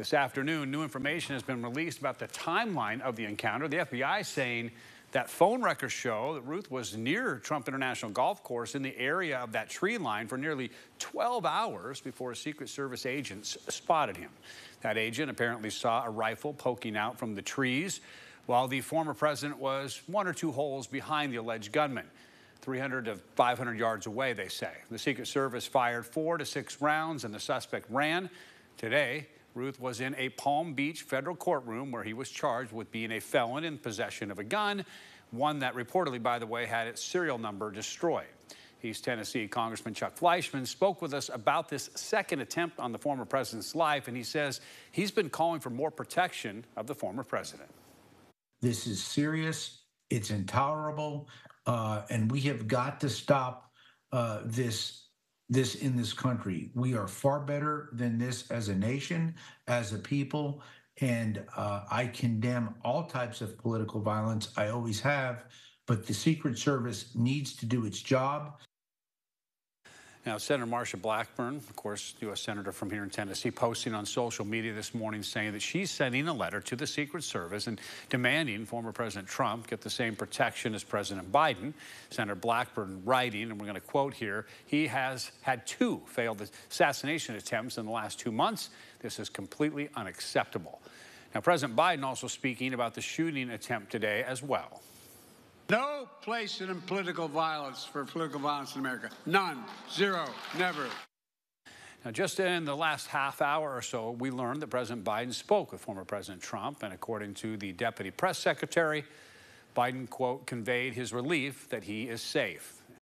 This afternoon, new information has been released about the timeline of the encounter. The FBI saying that phone records show that Ruth was near Trump International Golf Course in the area of that tree line for nearly 12 hours before Secret Service agents spotted him. That agent apparently saw a rifle poking out from the trees, while the former president was one or two holes behind the alleged gunman, 300 to 500 yards away, they say. The Secret Service fired 4 to 6 rounds, and the suspect ran. Today, Ruth was in a Palm Beach federal courtroom where he was charged with being a felon in possession of a gun, one that reportedly, by the way, had its serial number destroyed. East Tennessee Congressman Chuck Fleischmann spoke with us about this second attempt on the former president's life, and he says he's been calling for more protection of the former president. This is serious. It's intolerable, and we have got to stop this in this country. We are far better than this as a nation, as a people, and I condemn all types of political violence. I always have, but the Secret Service needs to do its job. Now, Senator Marsha Blackburn, of course, U.S. Senator from here in Tennessee, posting on social media this morning saying that she's sending a letter to the Secret Service and demanding former President Trump get the same protection as President Biden. Senator Blackburn writing, and we're going to quote here, "He has had 2 failed assassination attempts in the last 2 months. This is completely unacceptable." Now, President Biden also speaking about the shooting attempt today as well. No place in political violence for political violence in America. None. Zero. Never. Now, just in the last half hour or so, we learned that President Biden spoke with former President Trump, and according to the deputy press secretary, Biden, quote, conveyed his relief that he is safe.